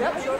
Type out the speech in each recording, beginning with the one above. Yep. Sure.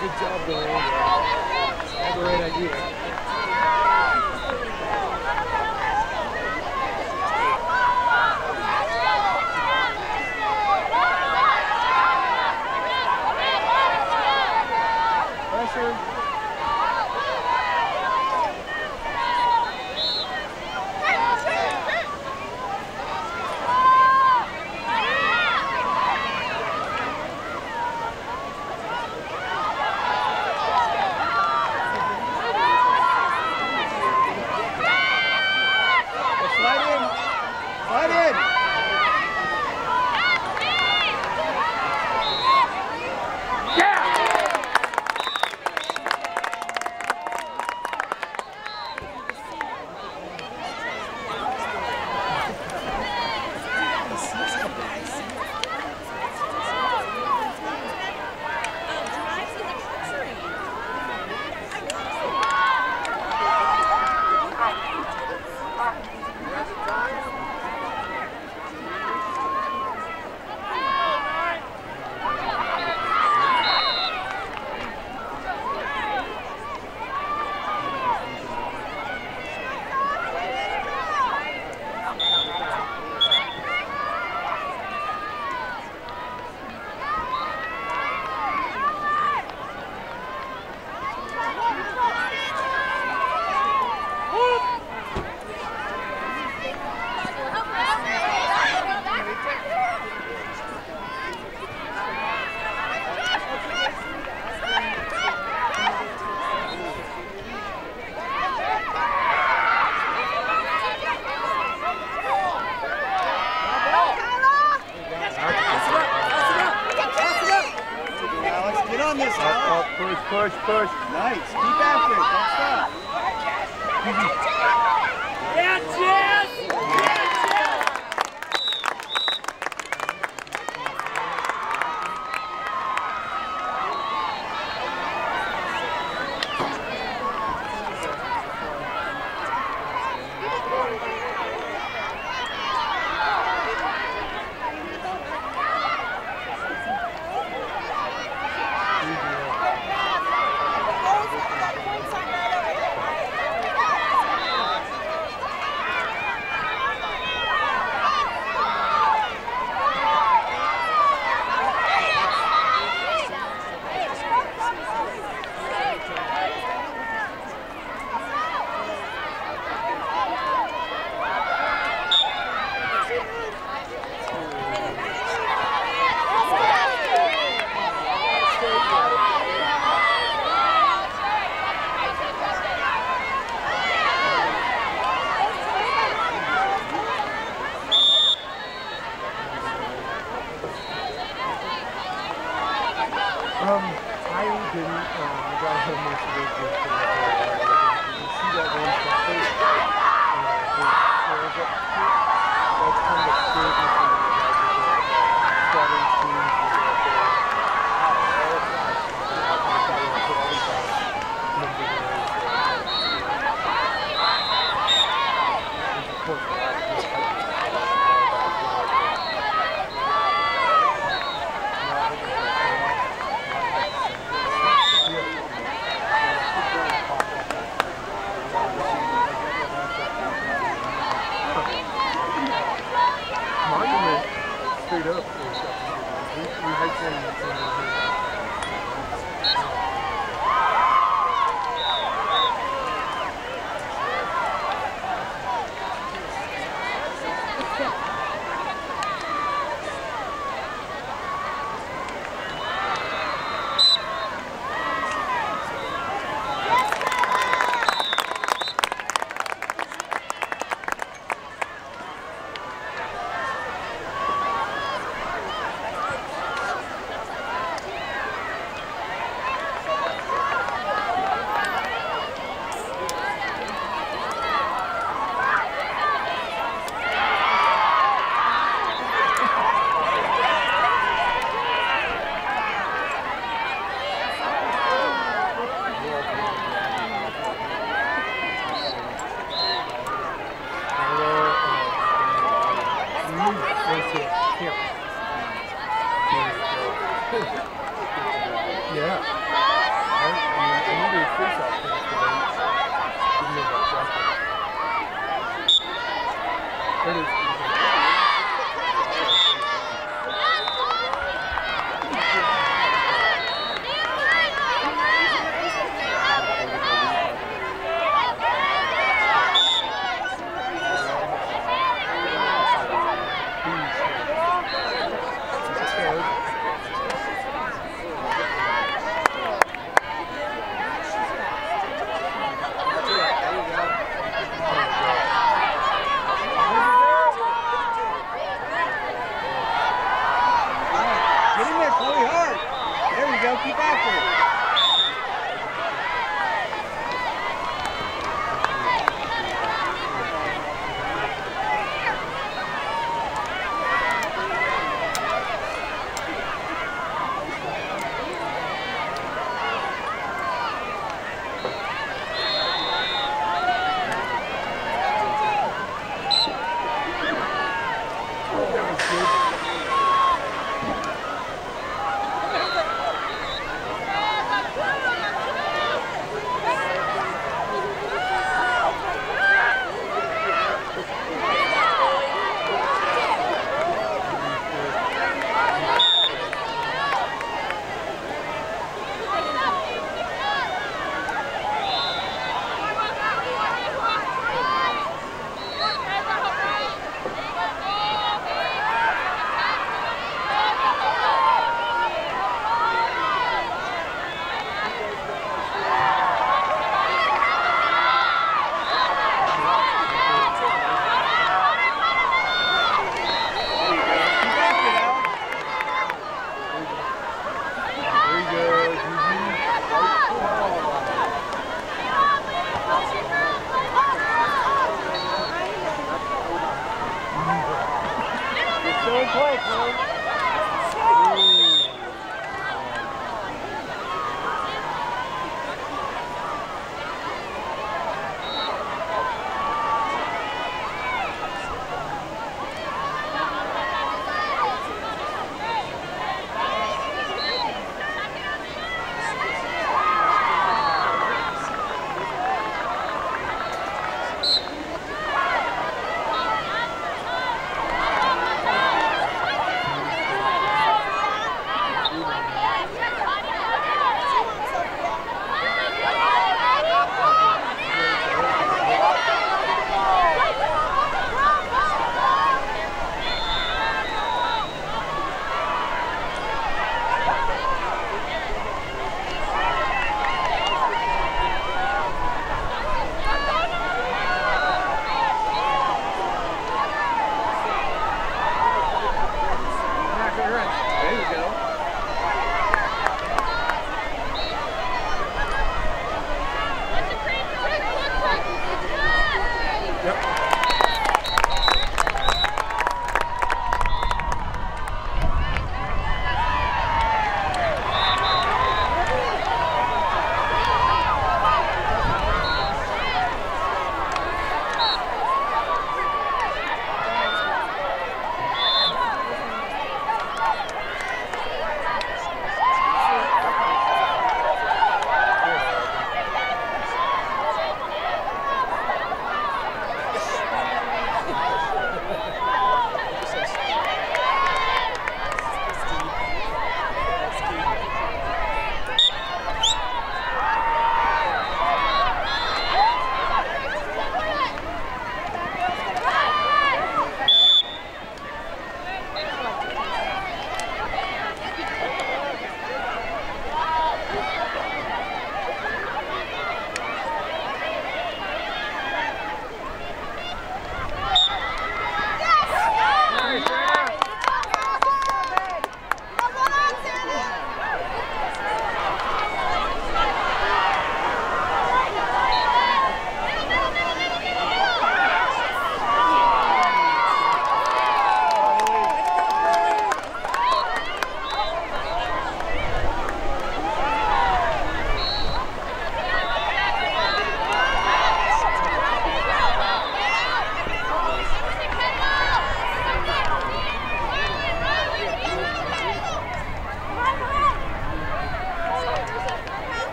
good job there. I had the right idea. Push. Nice. Keep after it. Don't stop. Yeah, Jess! Yeah.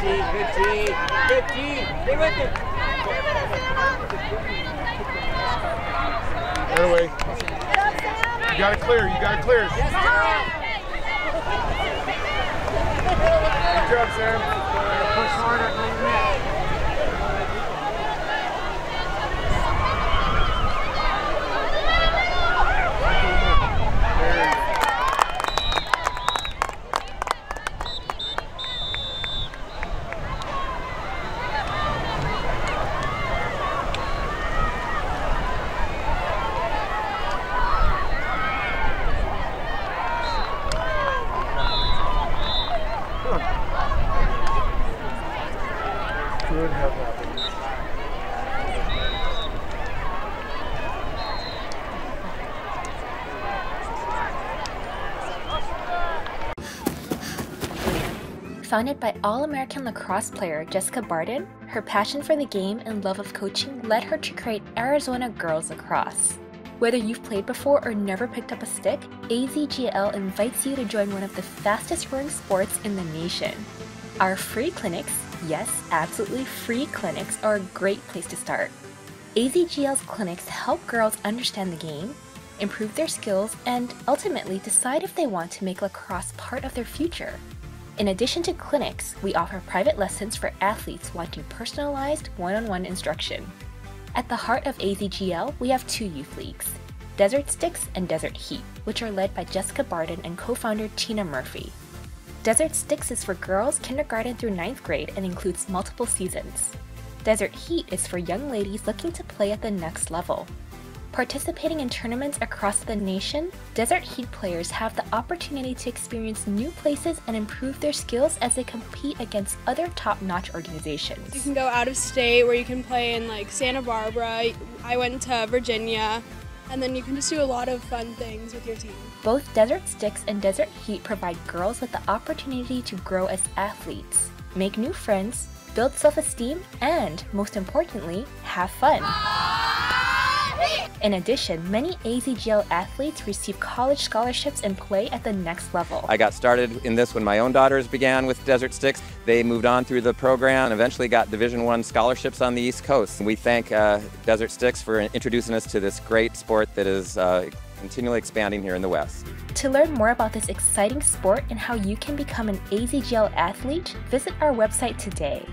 15. Stay with it. Right away. You got it clear. You got it clear. Yes, Sarah. Good job, Sarah. Push harder on the net. Founded by All-American lacrosse player Jessica Barden, her passion for the game and love of coaching led her to create Arizona Girls Lacrosse. Whether you've played before or never picked up a stick, AZGL invites you to join one of the fastest-growing sports in the nation. Our free clinics, yes, absolutely free clinics, are a great place to start. AZGL's clinics help girls understand the game, improve their skills, and ultimately decide if they want to make lacrosse part of their future. In addition to clinics, we offer private lessons for athletes wanting personalized one-on-one instruction. At the heart of AZGL, we have two youth leagues, Desert Sticks and Desert Heat, which are led by Jessica Barden and co-founder Tina Murphy. Desert Sticks is for girls kindergarten through 9th grade and includes multiple seasons. Desert Heat is for young ladies looking to play at the next level. Participating in tournaments across the nation, Desert Heat players have the opportunity to experience new places and improve their skills as they compete against other top-notch organizations. You can go out of state where you can play in like Santa Barbara, I went to Virginia, and then you can just do a lot of fun things with your team. Both Desert Sticks and Desert Heat provide girls with the opportunity to grow as athletes, make new friends, build self-esteem, and most importantly, have fun. In addition, many AZGL athletes receive college scholarships and play at the next level. I got started in this when my own daughters began with Desert Sticks. They moved on through the program and eventually got Division I scholarships on the East Coast. We thank Desert Sticks for introducing us to this great sport that is continually expanding here in the West. To learn more about this exciting sport and how you can become an AZGL athlete, visit our website today.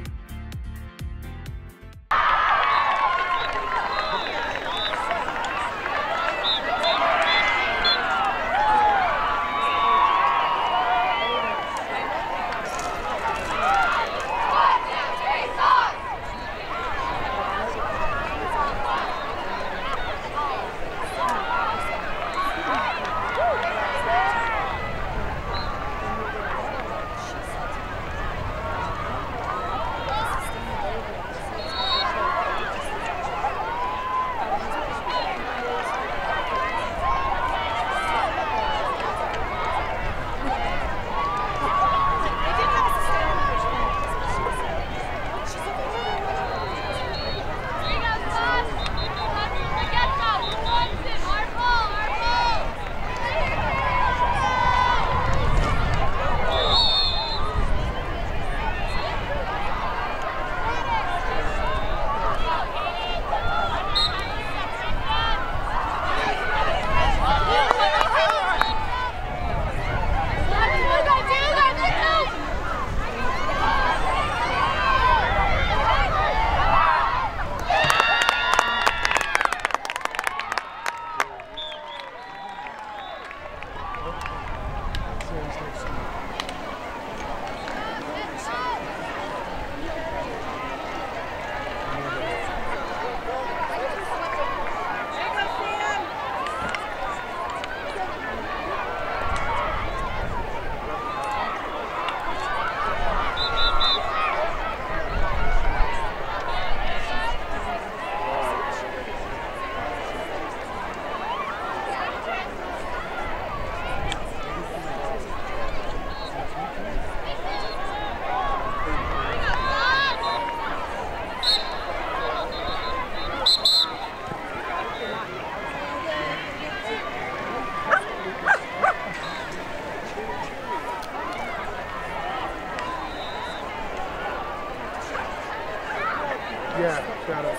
Yeah, shout out.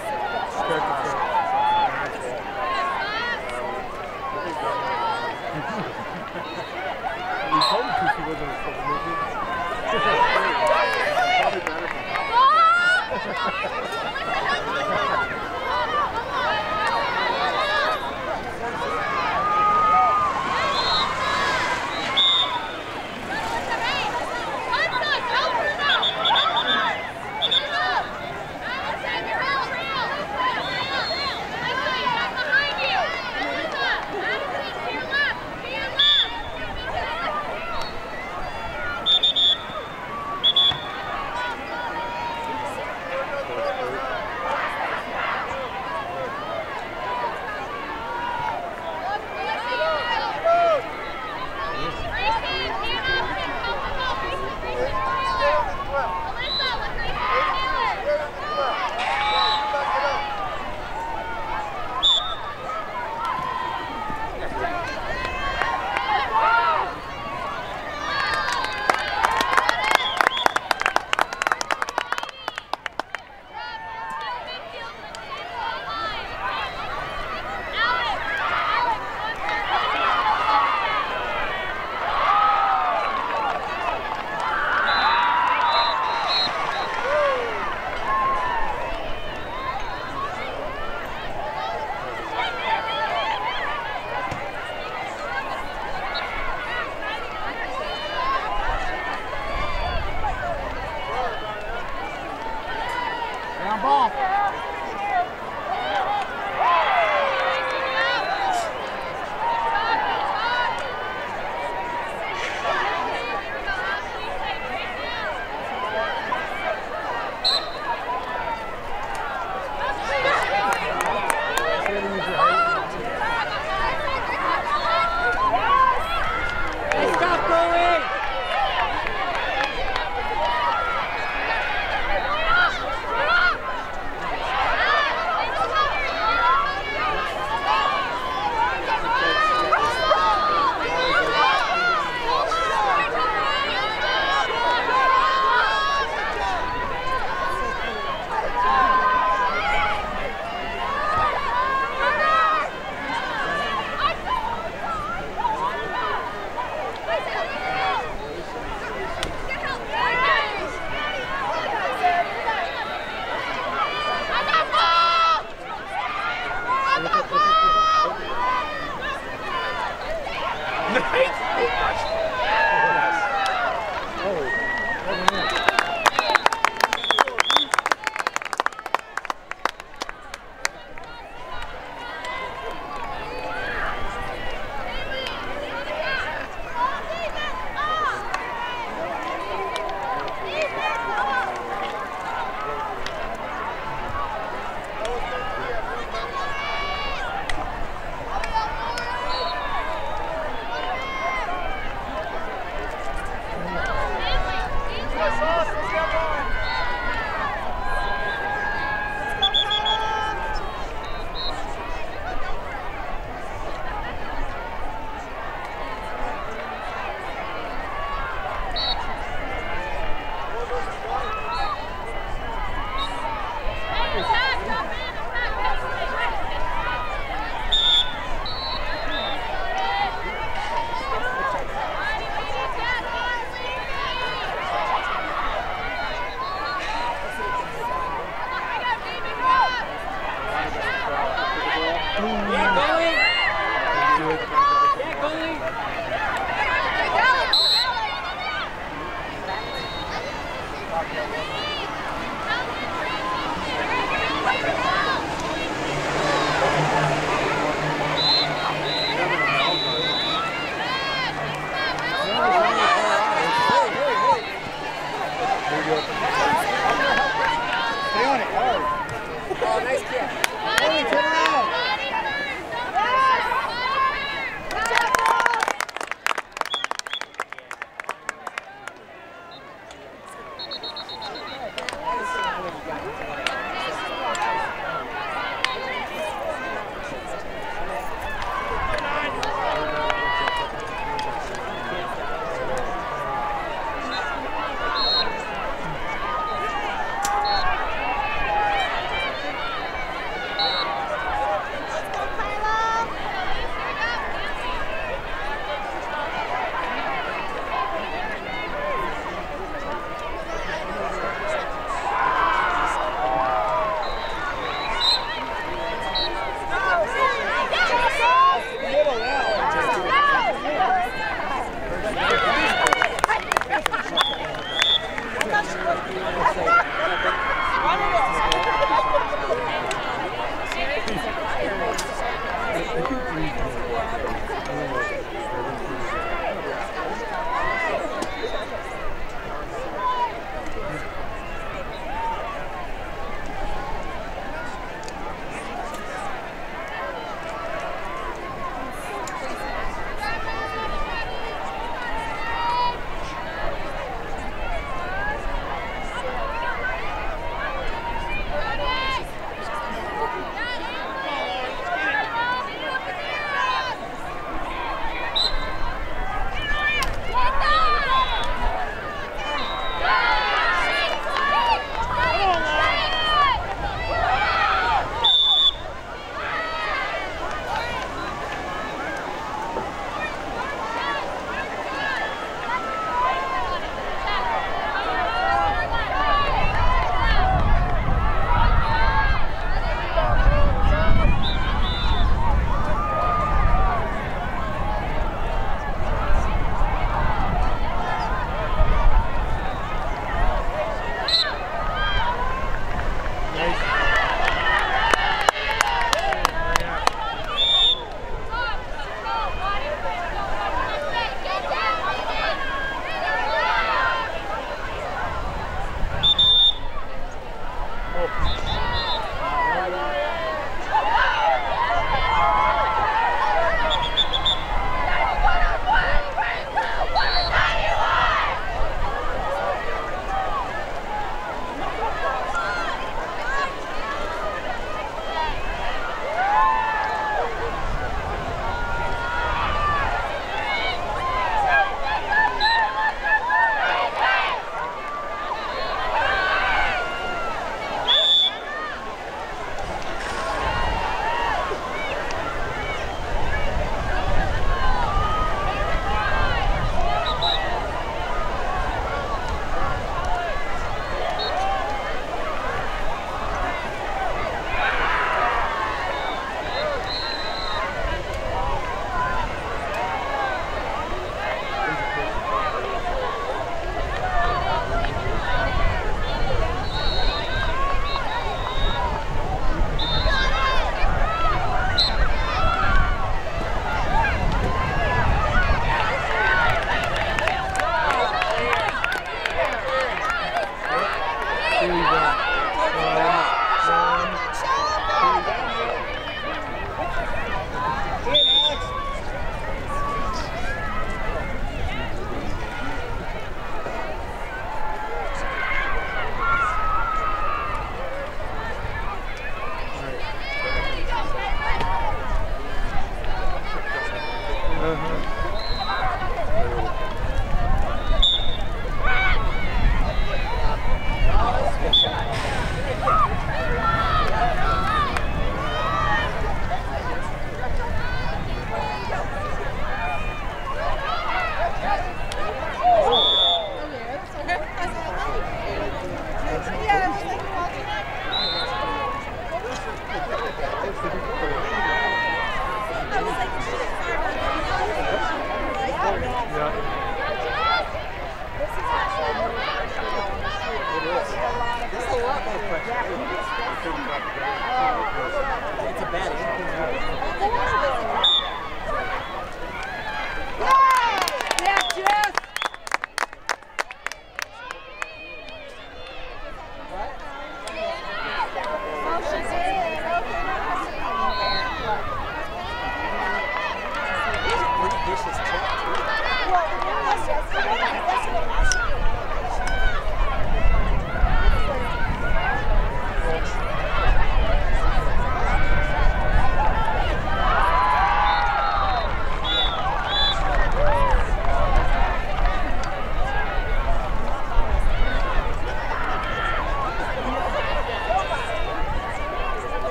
We told her she wasn't a couple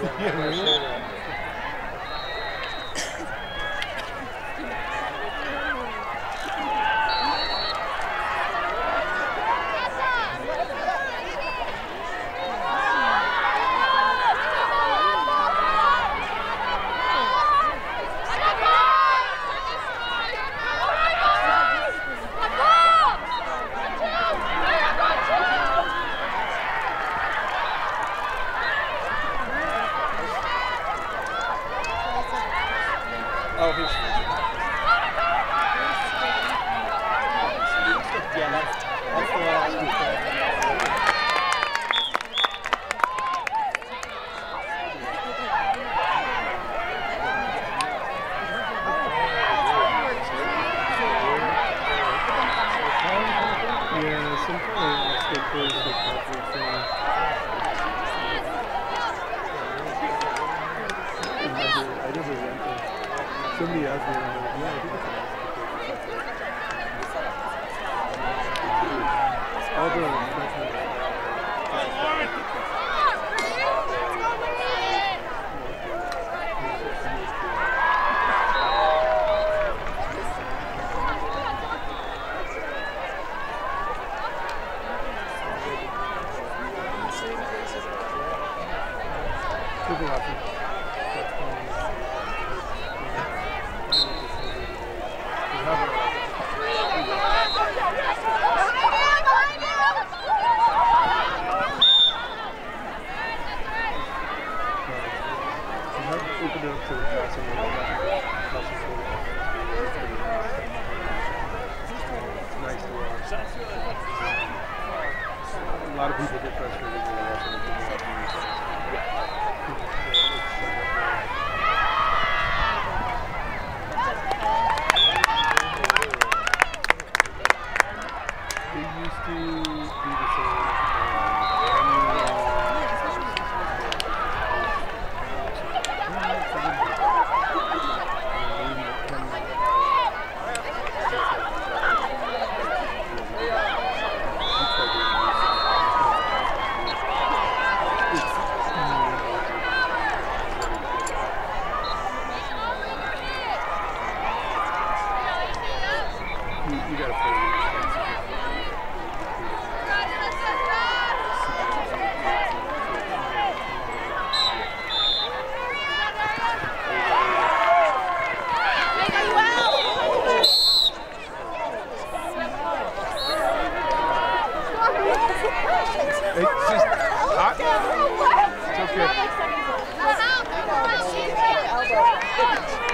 Yeah, really? It's okay.